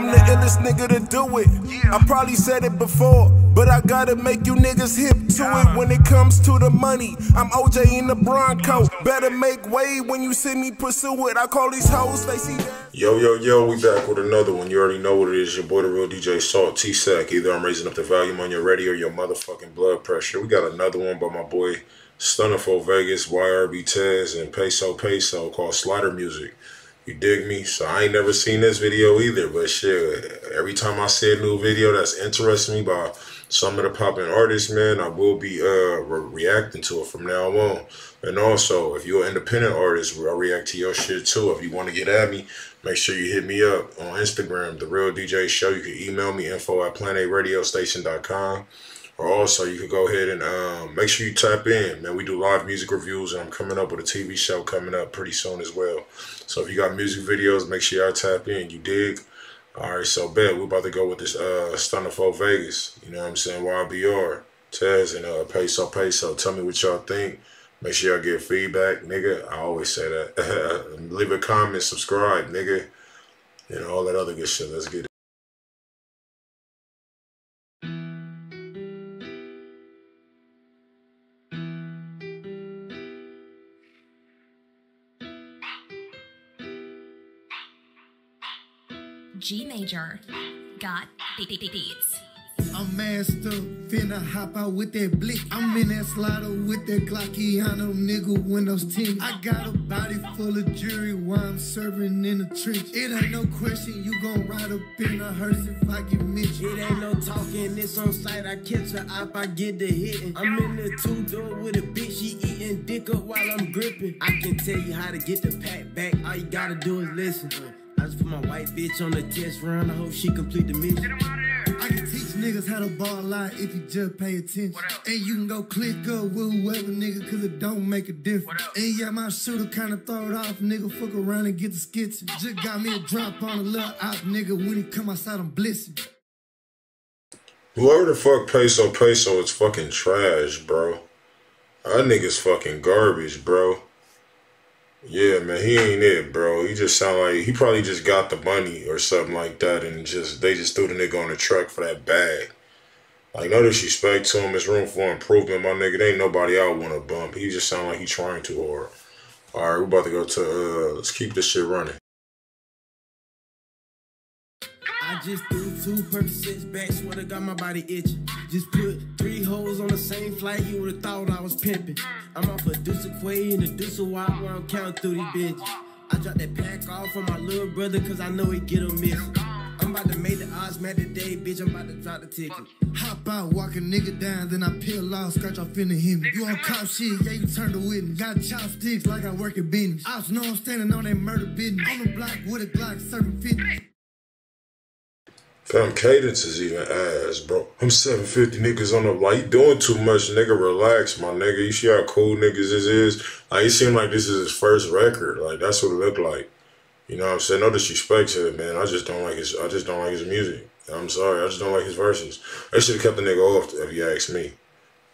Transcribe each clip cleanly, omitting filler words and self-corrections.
I'm the illest nigga to do it. Yeah. I probably said it before, but I gotta make you niggas hip to it when it comes to the money. I'm OJ in the Bronco. Better make way when you see me pursue it. I call these hoes, they see that. Yo, yo, yo, we back with another one. You already know what it is. Your boy, the real DJ Salt T-Sack. Either I'm raising up the volume on your radio or your motherfucking blood pressure. We got another one by my boy Stunna 4 Vegas, YRB Tezz, and Peso Peso called Slider Music. You dig me? So I ain't never seen this video either, but shit, every time I see a new video that's interesting me by some of the popping artists, man, I will be reacting to it from now on. And also, if you're an independent artist, I'll react to your shit too. If you want to get at me, make sure you hit me up on Instagram, The Real DJ Show. You can email me, info@planaradio station.com. Or also, you can go ahead and make sure you tap in. Man, we do live music reviews, and I'm coming up with a TV show coming up pretty soon as well. So if you got music videos, make sure y'all tap in. You dig? All right, so bet. We're about to go with this Stunna 4 Vegas. You know what I'm saying? YBR, Tez, and Peso Peso. Tell me what y'all think. Make sure y'all get feedback, nigga. I always say that. Leave a comment, subscribe, nigga. And all that other good shit. Let's get it. G major, got beats. I'm masked up, finna hop out with that blick. I'm in that slider with that Glocky on them nigga windows 10. I got a body full of jewelry while I'm serving in the trench. It ain't no question you gon' ride up in a hearse if I get Mitch. It ain't no talking, it's on sight. I catch her up, I get the hitting. I'm in the two door with a bitch, she eating dick up while I'm gripping. I can tell you how to get the pack back. All you gotta do is listen. I just put my white bitch on the test run. I hope she complete the mission. Get 'em out of there. I can teach niggas how to ball lie if you just pay attention. And you can go click up with whoever nigga, cause it don't make a difference. And yeah, my shooter kinda throw it off, nigga. Fuck around and get the skits. Just got me a drop on a little op, nigga. When he come outside, I'm blitzing. Whoever the fuck Peso Peso is fucking trash, bro. That nigga's fucking garbage, bro. Yeah, man, he ain't it, bro. He just sound like he probably just got the money or something like that, and they just threw the nigga on the truck for that bag. Like, no disrespect to him, it's room for improvement, my nigga. There ain't nobody I want to bump. He just sound like he trying too hard. All right, we're about to go to let's keep this shit running. I just threw two perfect sets back, swear to God my body itching. Just put three hoes on the same flight, you would've thought I was pimping. I'm off a Deuce Quay and a Deuce Wild where I'm counting through these bitches. I dropped that pack off on my little brother cause I know he get a miss. I'm about to make the odds mad today, bitch, I'm about to drop the ticket. Hop out, walk a nigga down, then I peel off, scratch off in the hem. You on cop shit, yeah, you turn to witness. Got chopsticks like I work at business. I know I'm standing on that murder business. On the block with a Glock, serving 50. Fam, cadence is even ass, bro. I'm 750 niggas on the like, you doing too much, nigga. Relax, my nigga. You see how cool niggas this is? Like, it seemed like this is his first record. Like, that's what it looked like. You know what I'm saying? No disrespect to it, man. I just don't like his music. I'm sorry. I just don't like his verses. They should have kept the nigga off, if you ask me.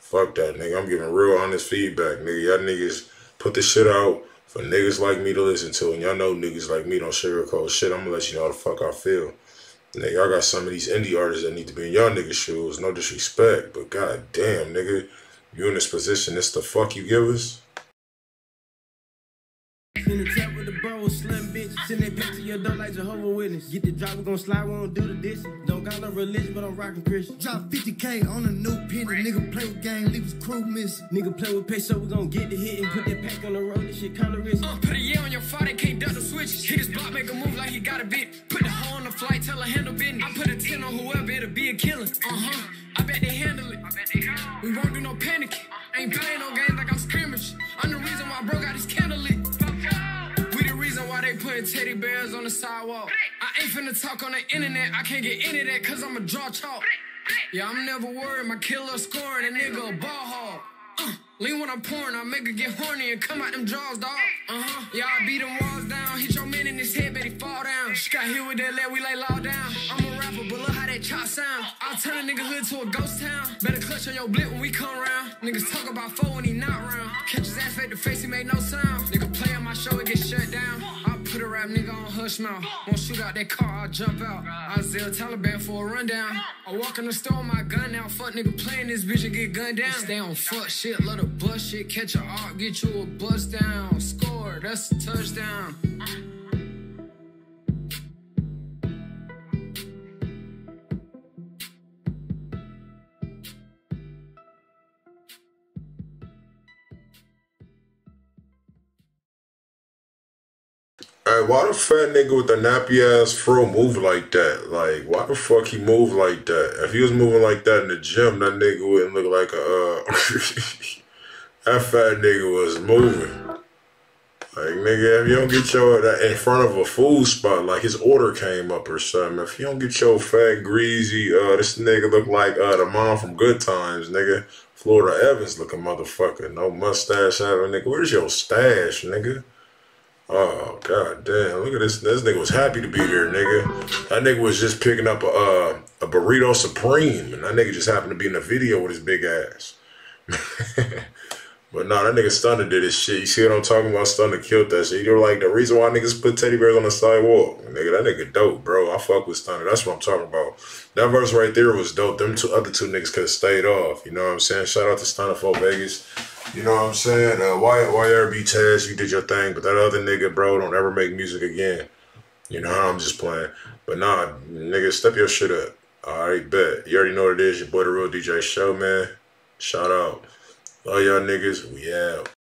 Fuck that, nigga. I'm giving real honest feedback, nigga. Y'all niggas put this shit out for niggas like me to listen to. And y'all know niggas like me don't sugarcoat shit. I'm gonna let you know how the fuck I feel. Nigga, y'all got some of these indie artists that need to be in y'all niggas' shoes. No disrespect, but goddamn, nigga, you in this position, this the fuck you give us? In the trap with the bro, slim bitch. Send that back to your door like Jehovah's Witness. Get the drop, we gon' slide, we don't do the dishing. Don't got no religion, but I'm rockin' Christian. Drop 50K on a new penny. Nigga play with gang, leave his crew missing. Nigga play with peso, we gon' get the hit and put that pack on the road. This shit kinda risky. Put a year on your father, can't duck the switch. Hit his block, make a move like he got a bit. Put the hoe on the flight, tell her handle business. I put a 10 on whoever, it'll be a killer. I bet they handle it. We won't do no panic. Ain't playing no games like I'm scrimmage. I'm the reason why bro got his candle lit. Teddy bears on the sidewalk. I ain't finna talk on the internet. I can't get into that cause I'ma draw chalk. Yeah, I'm never worried. My killer scoring. A nigga a ball hog. Lean when I'm pouring. I make her get horny and come out them draws, dog. Yeah, I beat them walls down. Hit your man in his head, bet he fall down. She got hit with that leg, we lay low down. I'm a rapper, but look how that chop sound. I'll turn a nigga hood to a ghost town. Better clutch on your blip when we come round. Niggas talk about four when he not round. Catch his ass, fake the face, he made no sound. Nigga play on my show, it get shut down. Put a rap nigga on hush mouth. Won't shoot out that car, I'll jump out. I Zell Taliban for a rundown. I walk in the store, my gun out. Fuck nigga playing this bitch and get gunned down. Stay on fuck shit, let her bust shit. Catch a art, get you a bust down. Score, that's a touchdown. Hey, why the fat nigga with the nappy ass fro move like that? Like, why the fuck he move like that? If he was moving like that in the gym, that nigga wouldn't look like a, that fat nigga was moving. Like, nigga, if you don't get your, in front of a food spot, like his order came up or something. If you don't get your fat, greasy, this nigga look like, the mom from Good Times, nigga. Florida Evans looking motherfucker. No mustache having, nigga. Where's your stash, nigga? Oh, god damn, look at this. This nigga was happy to be there, nigga. That nigga was just picking up a burrito supreme, and that nigga just happened to be in the video with his big ass. But nah, that nigga Stunna did his shit. You see what I'm talking about? Stunna killed that shit. You're like, the reason why niggas put teddy bears on the sidewalk. Nigga, that nigga dope, bro. I fuck with Stunna. That's what I'm talking about. That verse right there was dope. Them other two niggas could have stayed off. You know what I'm saying? Shout out to Stunna 4 Vegas. You know what I'm saying? YRB Tezz, you did your thing, but that other nigga, bro, don't ever make music again. You know how I'm just playing. But nah, nigga, step your shit up. All right, bet. You already know what it is. Your boy, The Real DJ Show, man. Shout out. All y'all niggas, we out.